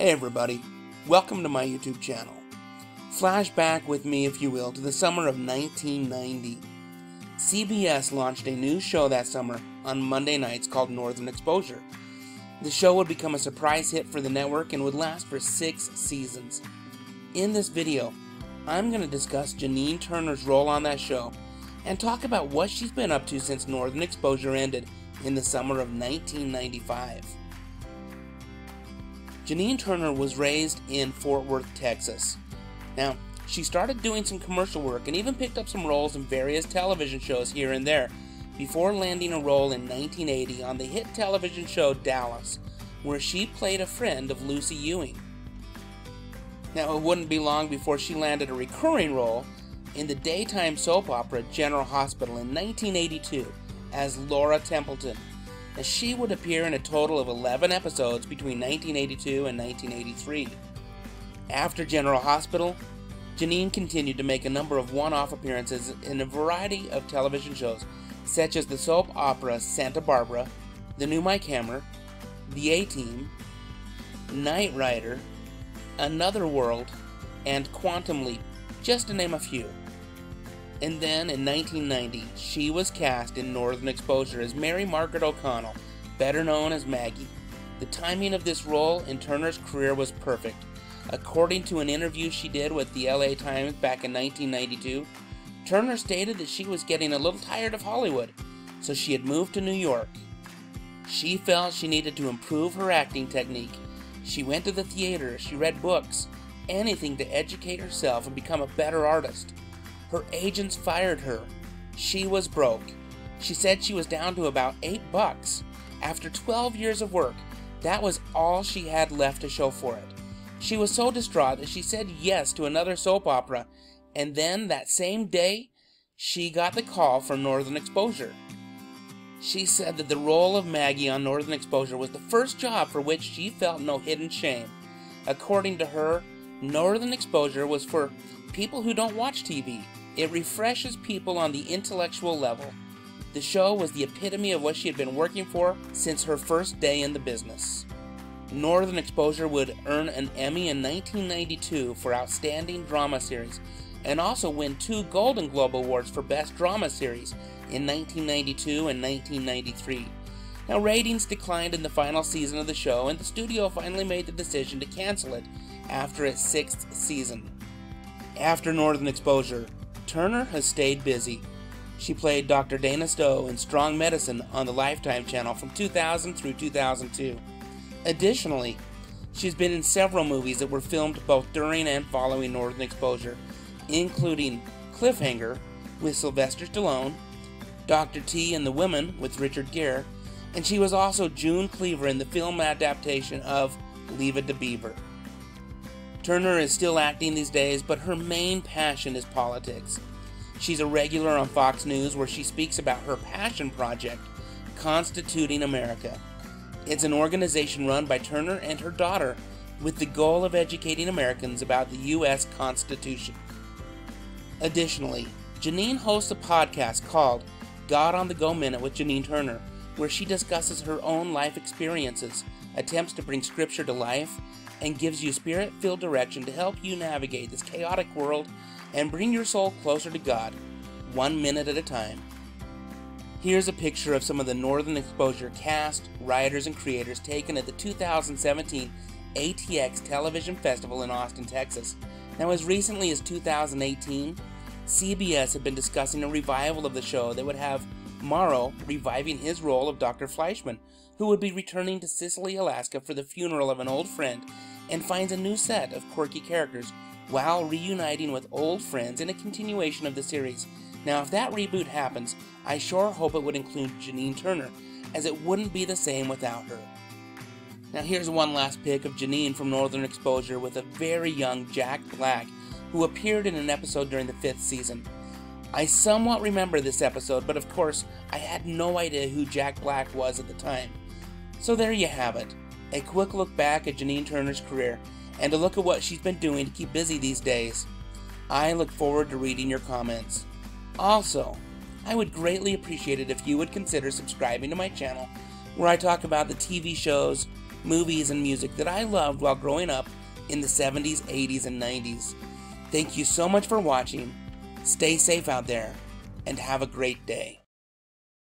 Hey everybody, welcome to my YouTube channel. Flash back with me, if you will, to the summer of 1990. CBS launched a new show that summer on Monday nights called Northern Exposure. The show would become a surprise hit for the network and would last for 6 seasons. In this video, I'm going to discuss Janine Turner's role on that show and talk about what she's been up to since Northern Exposure ended in the summer of 1995. Janine Turner was raised in Fort Worth, Texas. Now, she started doing some commercial work and even picked up some roles in various television shows here and there before landing a role in 1980 on the hit television show Dallas, where she played a friend of Lucy Ewing. Now, it wouldn't be long before she landed a recurring role in the daytime soap opera General Hospital in 1982 as Laura Templeton, as she would appear in a total of 11 episodes between 1982 and 1983. After General Hospital, Janine continued to make a number of one-off appearances in a variety of television shows, such as the soap opera Santa Barbara, The New Mike Hammer, The A-Team, Knight Rider, Another World, and Quantum Leap, just to name a few. And then, in 1990, she was cast in Northern Exposure as Mary Margaret O'Connell, better known as Maggie. The timing of this role in Turner's career was perfect. According to an interview she did with the LA Times back in 1992, Turner stated that she was getting a little tired of Hollywood, so she had moved to New York. She felt she needed to improve her acting technique. She went to the theater, she read books, anything to educate herself and become a better artist. Her agents fired her. She was broke. She said she was down to about $8. After 12 years of work, that was all she had left to show for it. She was so distraught that she said yes to another soap opera, and then that same day, she got the call from Northern Exposure. She said that the role of Maggie on Northern Exposure was the first job for which she felt no hidden shame. According to her, Northern Exposure was for people who don't watch TV. It refreshes people on the intellectual level. The show was the epitome of what she had been working for since her first day in the business. Northern Exposure would earn an Emmy in 1992 for Outstanding Drama Series and also win 2 Golden Globe Awards for Best Drama Series in 1992 and 1993. Now, ratings declined in the final season of the show, and the studio finally made the decision to cancel it after its 6th season. After Northern Exposure, Turner has stayed busy. She played Dr. Dana Stowe in Strong Medicine on the Lifetime Channel from 2000 through 2002. Additionally, she's been in several movies that were filmed both during and following Northern Exposure, including Cliffhanger with Sylvester Stallone, Dr. T and the Women with Richard Gere, and she was also June Cleaver in the film adaptation of Leave It to Beaver. Turner is still acting these days, but her main passion is politics. She's a regular on Fox News, where she speaks about her passion project, Constituting America. It's an organization run by Turner and her daughter with the goal of educating Americans about the U.S. Constitution. Additionally, Janine hosts a podcast called God on the Go Minute with Janine Turner, where she discusses her own life experiences, attempts to bring scripture to life, and gives you spirit-filled direction to help you navigate this chaotic world and bring your soul closer to God, 1 minute at a time. Here's a picture of some of the Northern Exposure cast, writers, and creators taken at the 2017 ATX Television Festival in Austin, Texas. Now, as recently as 2018, CBS had been discussing a revival of the show that would have Morrow reviving his role of Dr. Fleischman, who would be returning to Sicily, Alaska for the funeral of an old friend and finds a new set of quirky characters while reuniting with old friends in a continuation of the series. Now, if that reboot happens, I sure hope it would include Janine Turner, as it wouldn't be the same without her. Now, here's one last pic of Janine from Northern Exposure with a very young Jack Black, who appeared in an episode during the 5th season. I somewhat remember this episode, but of course, I had no idea who Jack Black was at the time. So there you have it, a quick look back at Janine Turner's career, and a look at what she's been doing to keep busy these days. I look forward to reading your comments. Also, I would greatly appreciate it if you would consider subscribing to my channel, where I talk about the TV shows, movies, and music that I loved while growing up in the 70s, 80s, and 90s. Thank you so much for watching. Stay safe out there, and have a great day.